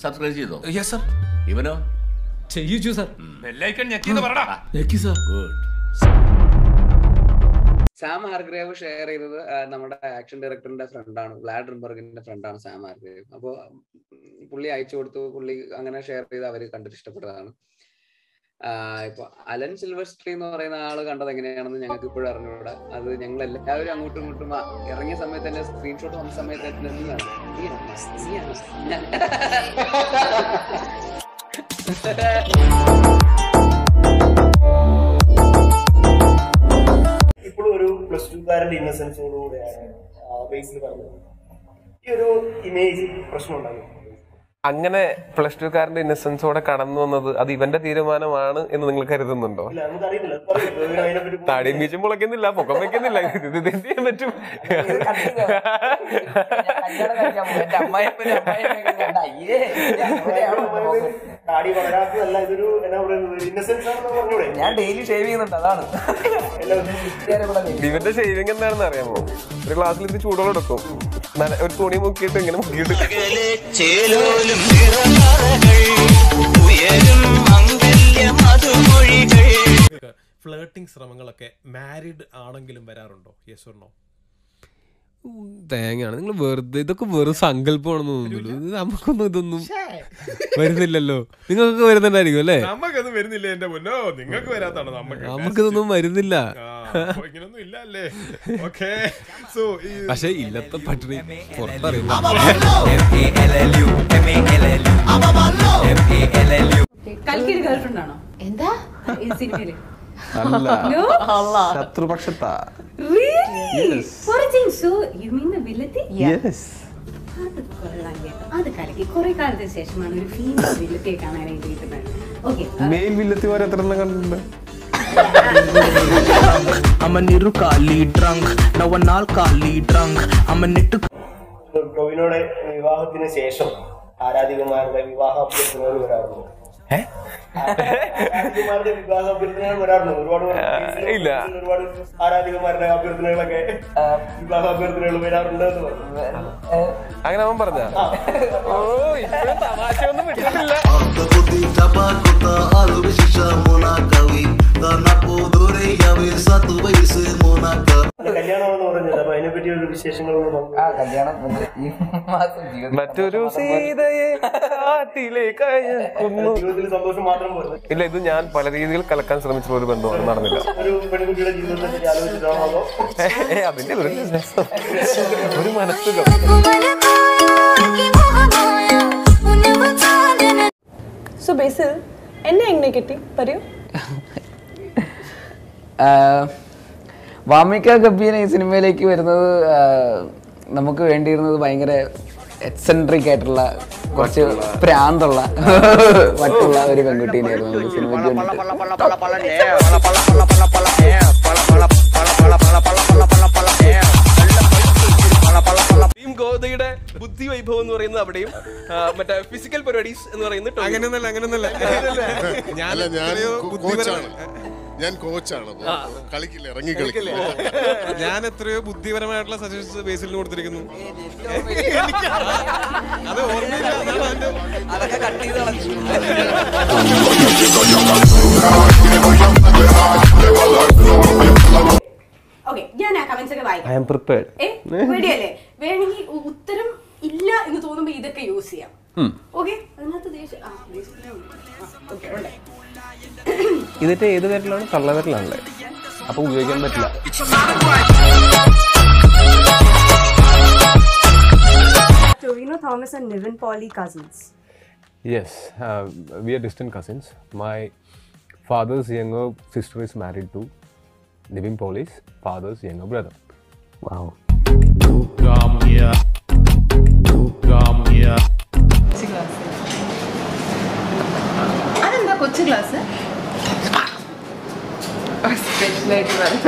Subscribe to the Yes, sir. Even now? You choose, sir. Like and Yaki, sir. Good. Sam Hargrave share our action director in the front down, Vladenberg in the front down, Sam Hargrave. Pully I showed to Pully Angana share with a very contested. Alan Silverstream or an hour under the Yanaki Purana, other than young Lavutuma, Erring Summit and a screenshot on Summit at Nilana. Plus two barrel innocence image Plus two card in a sense of a cardano, the event at Irumana in the English Caribbean. That image in the lap of making the life. They Flirting Sramangal, married Anangilum Verarundo, yes or no? Dang, I'm worth the Kuburus uncle Porno. I'm going to know where is the Lello. Think of where the Narigole. I'm going to where the Lenda would know. Think of where the Namaka. I'm going to know where the Lella. Okay, so I say, let the Patrick for Kalki Allah. No? Allah. Satrupakshata. Really? Yes. For a thing, so you mean the villainy? Yeah. Yes. That's okay. Male villainy or a I'm a Nirukali drunk. Now an alkali drunk. I'm a Nitu. Tovino Thomas. Huh? So Basil, eccentric at la, quite a preandola. What to love very continued. Team go the Buddhi Bone or in the Abdim, but physical parodies in the Langan. Yan coach are Kalikil, Rangikil. Yan at three would give a such as the basil would drink. Okay, Yana, come and say goodbye. I am prepared. Eh? When he Uttaram Illa in the tone of either Kayusia. Okay, another day. Okay. This is the color. Tovino Thomas and Nivin Pauly cousins. Yes, we are distant cousins. My father's younger sister is married to Nivin Pauly's father's younger brother. Wow. Come here. Come here. What class? Special one.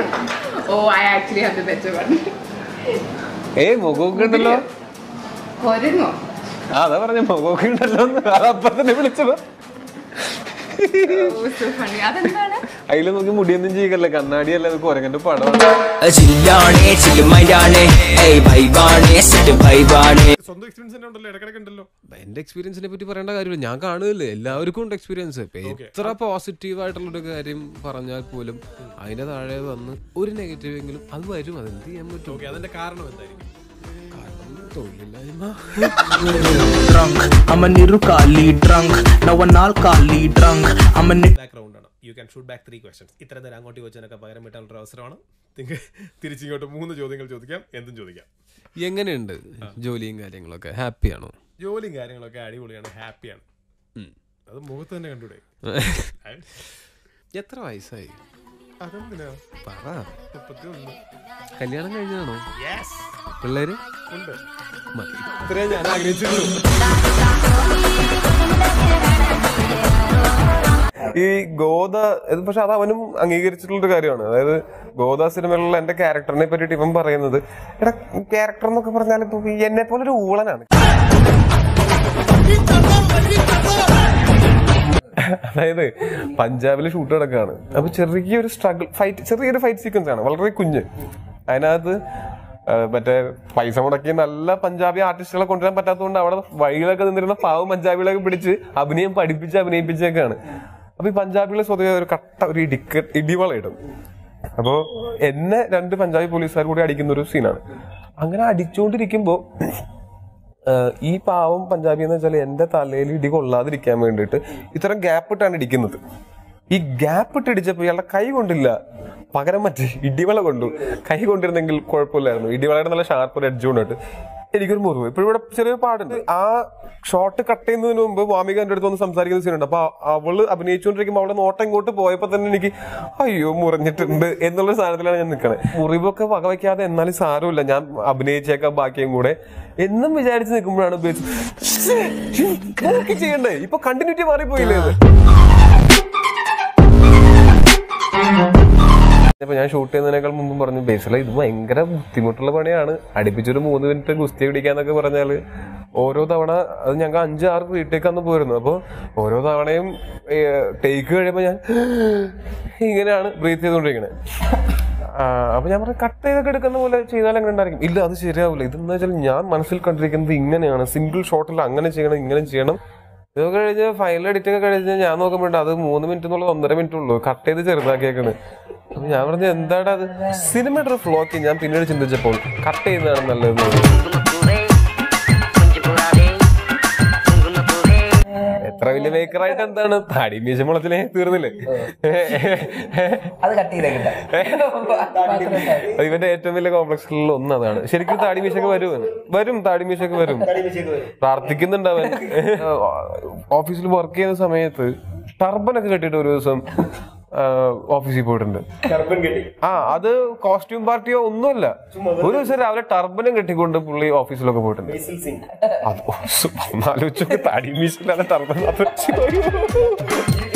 Oh, I actually have the better one. Hey, Mogo Gundalo? What is no? Ah, that was Mogo Gundalo. That was so funny. I love you, Mudian, like a Nadia, like a Korean. എന്റെ എക്സ്പീരിയൻസിനെ പറ്റി പറയേണ്ട കാര്യമില്ല, ഞാൻ കാണുന്നില്ല, എല്ലാവർക്കും ഉണ്ട് experience. എത്ര positive ആയിട്ടുള്ളൊരു കാര്യം പറഞ്ഞാൽ പോലും അതിന്റെ താഴെ വന്ന് ഒരു നെഗറ്റീവ് എങ്കിലും അത് വരും. അതെന്ത് ചെയ്യാൻ പറ്റും? അതിന്റെ കാരണം എന്തായിരിക്കും? അങ്ങോട്ട് ചോദിച്ചതിനൊക്കെ പകരം വിട്ടാനുള്ള അവസരമാണ്. തിരിച്ചിങ്ങോട്ട് 3 ചോദ്യങ്ങൾ ചോദിക്കാം, എന്തും ചോദിക്കാം. എങ്ങനെയുണ്ട് ജോലിയും കാര്യങ്ങളൊക്കെ? ഹാപ്പിയാണോ? ജോലിയും കാര്യങ്ങളൊക്കെ അടിപൊളിയാണ്, ഹാപ്പിയാണ്. അത് മുഖത്ത് തന്നെ കണ്ടൂടെ? എത്ര വയസ്സായി? കല്യാണം കഴിഞ്ഞാണോ? പിള്ളേര്? ഈ ഗോദ പക്ഷെ അത് അവനും അംഗീകരിച്ചിട്ടുള്ളൊരു കാര്യമാണ്. അതായത് ഗോദ സിനിമയിലുള്ള എന്റെ ക്യാരക്ടറിനെ പറ്റിയിട്ട് ഇവൻ പറയുന്നത്, എടാ ക്യാരക്ടർ എന്നൊക്കെ പറഞ്ഞാൽ ഇപ്പൊ എന്നെ പോലൊരു ഊളനാണ്. അതായത് പഞ്ചാബിൽ ഷൂട്ട് നടക്കുകയാണ്. അപ്പൊ ചെറിയൊരു സ്ട്രഗിൾ ഫൈറ്റ്, ചെറിയൊരു ഫൈറ്റ് സീക്വൻസ് ആണ്, വളരെ കുഞ്ഞ്. അതിനകത്ത് മറ്റേ പൈസ മുടക്കി നല്ല പഞ്ചാബി ആർട്ടിസ്റ്റുകളെ കൊണ്ടുവരാൻ പറ്റാത്തതുകൊണ്ട് അവിടെ വഴികളൊക്കെ നിന്നിരുന്ന പാവം പഞ്ചാബികളൊക്കെ പിടിച്ച് അഭിനയം പഠിപ്പിച്ച് അഭിനയിപ്പിച്ചൊക്കെയാണ്. അപ്പൊ ഈ പഞ്ചാബികളെ സ്വതവേ ഒരു കട്ട ഒരു ഇടിവളയിടും. അപ്പോ എന്നെ 2 പഞ്ചാബി പോലീസുകാർ കൂടി അടിക്കുന്ന ഒരു സീനാണ്. അങ്ങനെ അടിച്ചുകൊണ്ടിരിക്കുമ്പോ ഈ പാവം പഞ്ചാബി എന്ന് വെച്ചാൽ എന്റെ തലയിൽ ഇടി കൊള്ളാതിരിക്കാൻ വേണ്ടിയിട്ട് ഇത്തരം ഗ്യാപ്പ് ഇട്ടാണ് ഇടിക്കുന്നത്. ഈ ഗ്യാപ്പ് ഇട്ട് ഇടിച്ചപ്പോൾ ഇയാളുടെ കൈ കൊണ്ടില്ല, പകരം മറ്റേ ഇടിവള കൊണ്ടു. കൈ കൊണ്ടിരുന്നെങ്കിൽ കുഴപ്പമില്ലായിരുന്നു. ഇടിവളയുടെ നല്ല ഷാർപ്പ് ഒരു എഡ്ജ് കൊണ്ടിട്ട് എനിക്കൊരു മുറിവ്. ഇപ്പോഴും ഇവിടെ ചെറിയ പാടുണ്ട്. ആ ഷോട്ട് കട്ട് ചെയ്യുന്നതിന് മുമ്പ് വാമിക എൻ്റെ അടുത്ത് ഒന്ന് സംസാരിക്കുന്ന സീനുണ്ട്. അപ്പൊ അവള് അഭിനയിച്ചുകൊണ്ടിരിക്കുമ്പോൾ അവളുടെ നോട്ടം ഇങ്ങോട്ട് പോയപ്പോൾ തന്നെ എനിക്ക് അയ്യോ മുറിഞ്ഞിട്ടുണ്ട് എന്നുള്ള സാധനത്തിലാണ് ഞാൻ നിൽക്കണത്. മുറിവൊക്കെ വകവയ്ക്കാതെ എന്നാലും സാരമില്ല ഞാൻ അഭിനയിച്ചേക്കാം ബാക്കിയും കൂടെ എന്നും വിചാരിച്ച് നിൽക്കുമ്പോഴാണ് ഉപയോഗിച്ചത് ചെയ്യണ്ടേ. ഇപ്പൊ കണ്ടിന്യൂറ്റി മാറിപ്പോയില്ലേ? ഇപ്പൊ ഞാൻ ഷൂട്ട് ചെയ്യുന്നതിനേക്കാൾ മുമ്പ് പറഞ്ഞു ബേസിലെ ഇത് ഭയങ്കര ബുദ്ധിമുട്ടുള്ള പണിയാണ്. അടുപ്പിച്ചൊരു 3 മിനിറ്റ് ഗുസ്തി പിടിക്കാന്നൊക്കെ പറഞ്ഞാല് ഓരോ തവണ അത് ഞങ്ങൾ 5-6 വീട്ടിലേക്ക് അന്ന് പോയിരുന്നു. അപ്പൊ ഓരോ തവണയും ടേക്ക് കഴിയുമ്പോ ഞാൻ ഇങ്ങനെയാണ് ബ്രീത്ത് ചെയ്തോണ്ടിരിക്കണേ. അപ്പൊ ഞാൻ പറഞ്ഞു കട്ട് ചെയ്തൊക്കെ എടുക്കുന്ന പോലെ ചെയ്താൽ എങ്ങനെ ഉണ്ടായിരിക്കും? ഇല്ല അത് ശരിയാവില്ല. ഇതെന്ന് വെച്ചാൽ ഞാൻ മനസ്സിൽ കണ്ടിരിക്കുന്നത് ഇങ്ങനെയാണ്, സിംഗിൾ ഷോട്ടിൽ അങ്ങനെ ചെയ്യണം ഇങ്ങനെ ചെയ്യണം. ഇതൊക്കെ കഴിഞ്ഞ് ഫൈനൽ എഡിറ്റ് ഒക്കെ കഴിഞ്ഞ് ഞാൻ നോക്കുമ്പോണ്ട് അത് 3 മിനിറ്റ് എന്നുള്ള 1.5 മിനിറ്റ് ഉള്ളൂ കട്ട് ചെയ്ത് ചെറുതാക്കിയേക്കണ്. അപ്പൊ ഞാൻ പറഞ്ഞ എന്താണ് അത് സിനിമയുടെ ഒരു ഫ്ലോക്ക് ഞാൻ പിന്നീട് ചിന്തിച്ചപ്പോൾ കട്ട് ചെയ്യുന്നതാണ് നല്ലത്. എത്ര വലിയ ബേക്കറായിട്ട് എന്താണ് താടി മീശ മുളച്ചിലെ തീർന്നില്ലേ? ഇവന്റെ ഏറ്റവും വലിയ കോംപ്ലക്സുള്ള ഒന്ന് അതാണ്. ശരിക്കും താടി മീശൊക്കെ വരും താടി മീശൊക്കെ വരും. പ്രാർത്ഥിക്കുന്നുണ്ടാവൻ. ഓഫീസിൽ വർക്ക് ചെയ്യുന്ന സമയത്ത് ടർബനൊക്കെ കെട്ടിയിട്ട് ഒരു ദിവസം ഓഫീസിൽ പോയിട്ടുണ്ട്. ആ അത് കോസ്റ്റ്യൂം പാർട്ടിയോ ഒന്നുമല്ല, ഒരു ദിവസം രാവിലെ ടർബനും കെട്ടിക്കൊണ്ട് പുള്ളി ഓഫീസിലൊക്കെ പോയിട്ടുണ്ട്. അത് 4 ദിവസം താടി മീശില്ലാതെ ടർബൻ